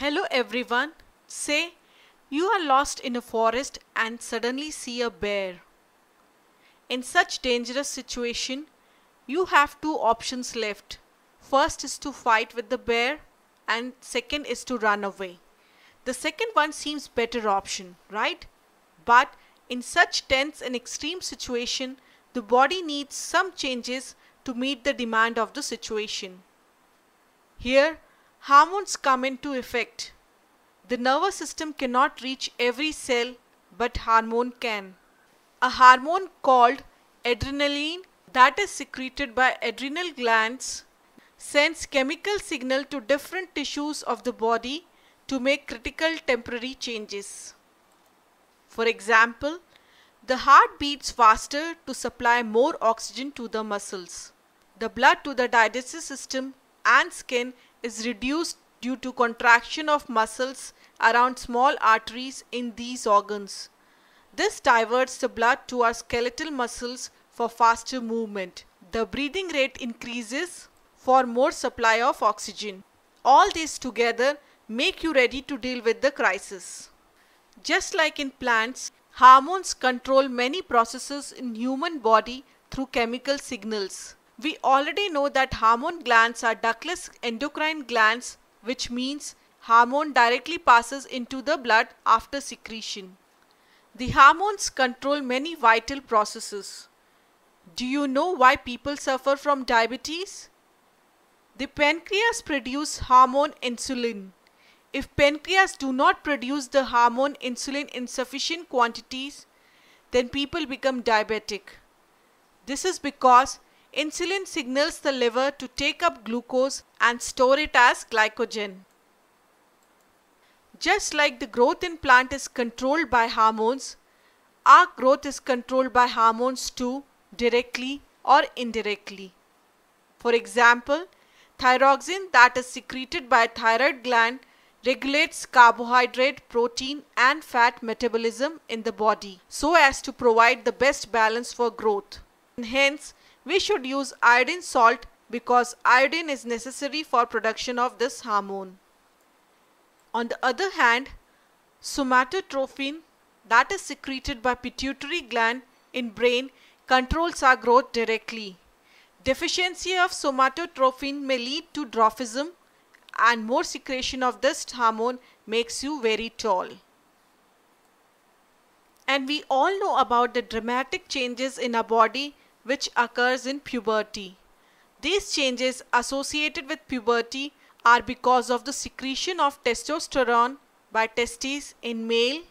Hello everyone. Say, you are lost in a forest and suddenly see a bear. In such dangerous situation, you have two options left. First is to fight with the bear and second is to run away. The second one seems better option, right? But in such tense and extreme situation, the body needs some changes to meet the demand of the situation. Here, hormones come into effect. The nervous system cannot reach every cell, but hormone can. A hormone called adrenaline that is secreted by adrenal glands sends chemical signal to different tissues of the body to make critical temporary changes. For example, the heart beats faster to supply more oxygen to the muscles. The blood to the digestive system and skin is reduced due to contraction of muscles around small arteries in these organs. This diverts the blood to our skeletal muscles for faster movement. The breathing rate increases for more supply of oxygen. All these together make you ready to deal with the crisis. Just like in plants, hormones control many processes in human body through chemical signals. We already know that hormone glands are ductless endocrine glands, which means hormone directly passes into the blood after secretion. The hormones control many vital processes. Do you know why people suffer from diabetes? The pancreas produces hormone insulin. If pancreas do not produce the hormone insulin in sufficient quantities, then people become diabetic. This is because insulin signals the liver to take up glucose and store it as glycogen. Just like the growth in plant is controlled by hormones, our growth is controlled by hormones too, directly or indirectly. For example, thyroxin that is secreted by thyroid gland regulates carbohydrate, protein and fat metabolism in the body so as to provide the best balance for growth. And hence, we should use iodine salt because iodine is necessary for production of this hormone. On the other hand, somatotrophin that is secreted by pituitary gland in brain controls our growth directly. Deficiency of somatotrophin may lead to dwarfism, and more secretion of this hormone makes you very tall. And we all know about the dramatic changes in our body which occurs in puberty. These changes associated with puberty are because of the secretion of testosterone by testes in male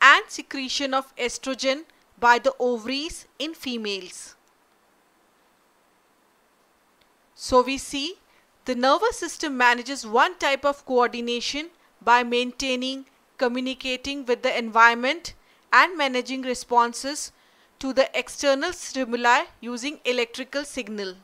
and secretion of estrogen by the ovaries in females. So we see the nervous system manages one type of coordination by maintaining, communicating with the environment and managing responses to the external stimuli using electrical signal.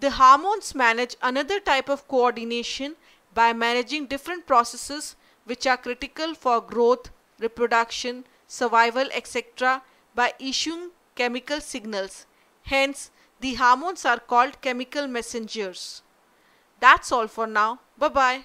The hormones manage another type of coordination by managing different processes which are critical for growth, reproduction, survival, etc. by issuing chemical signals. Hence, the hormones are called chemical messengers. That's all for now. Bye-bye.